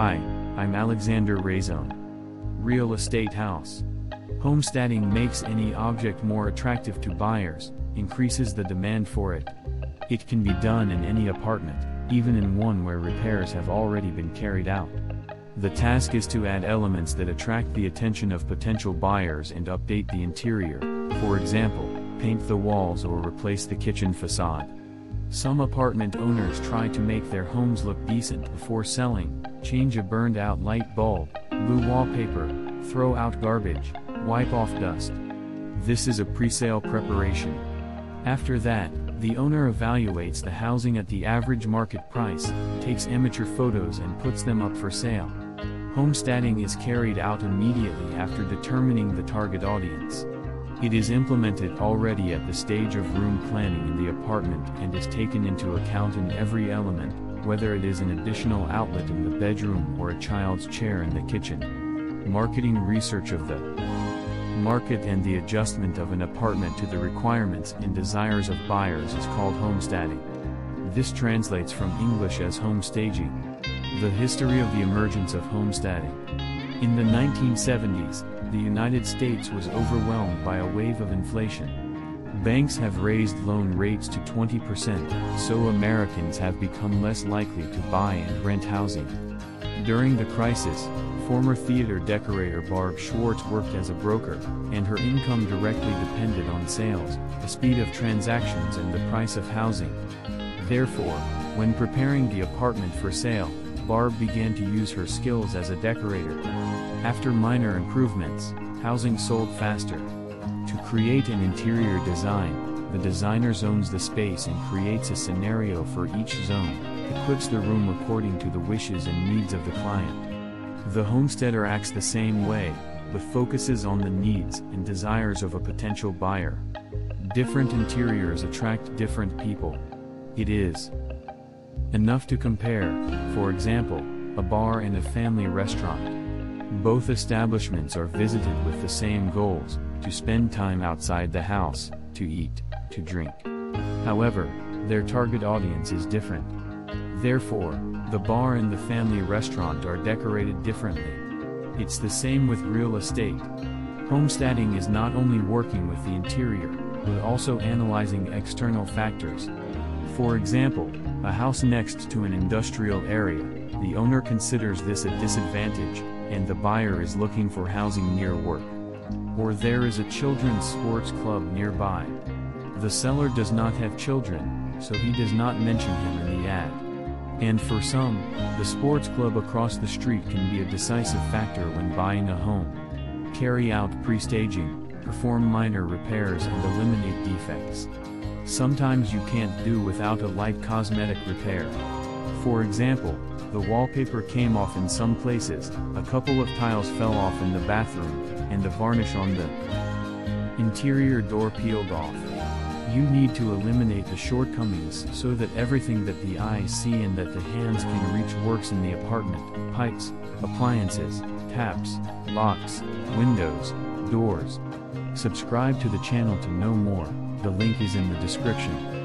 Hi, I'm Alexander Razone. Real Estate House. Homesteading makes any object more attractive to buyers, increases the demand for it. It can be done in any apartment, even in one where repairs have already been carried out. The task is to add elements that attract the attention of potential buyers and update the interior, for example, paint the walls or replace the kitchen facade. Some apartment owners try to make their homes look decent before selling, change a burned-out light bulb, glue wallpaper, throw out garbage, wipe off dust. This is a pre-sale preparation. After that, the owner evaluates the housing at the average market price, takes amateur photos and puts them up for sale. Homesteading is carried out immediately after determining the target audience. It is implemented already at the stage of room planning in the apartment and is taken into account in every element, whether it is an additional outlet in the bedroom or a child's chair in the kitchen. Marketing research of the market and the adjustment of an apartment to the requirements and desires of buyers is called homesteading. This translates from English as home staging. The history of the emergence of homesteading. In the 1970s, the United States was overwhelmed by a wave of inflation. Banks have raised loan rates to 20%, so Americans have become less likely to buy and rent housing. During the crisis, former theater decorator Barb Schwartz worked as a broker, and her income directly depended on sales, the speed of transactions and the price of housing. Therefore, when preparing the apartment for sale, Barb began to use her skills as a decorator. After minor improvements, housing sold faster. To create an interior design, the designer zones the space and creates a scenario for each zone, equips the room according to the wishes and needs of the client. The homesteader acts the same way, but focuses on the needs and desires of a potential buyer. Different interiors attract different people. It is enough to compare, for example, a bar and a family restaurant. Both establishments are visited with the same goals, to spend time outside the house, to eat, to drink. However, their target audience is different. Therefore, the bar and the family restaurant are decorated differently. It's the same with real estate. Homesteading is not only working with the interior, but also analyzing external factors. For example, a house next to an industrial area, the owner considers this a disadvantage, and the buyer is looking for housing near work. Or there is a children's sports club nearby. The seller does not have children, so he does not mention him in the ad. And for some, the sports club across the street can be a decisive factor when buying a home. Carry out pre-staging, perform minor repairs and eliminate defects. Sometimes you can't do without a light cosmetic repair. For example, the wallpaper came off in some places, a couple of tiles fell off in the bathroom, and the varnish on the interior door peeled off. You need to eliminate the shortcomings so that everything that the eyes see and that the hands can reach works in the apartment: pipes, appliances, taps, locks, windows, doors. Subscribe to the channel to know more. The link is in the description.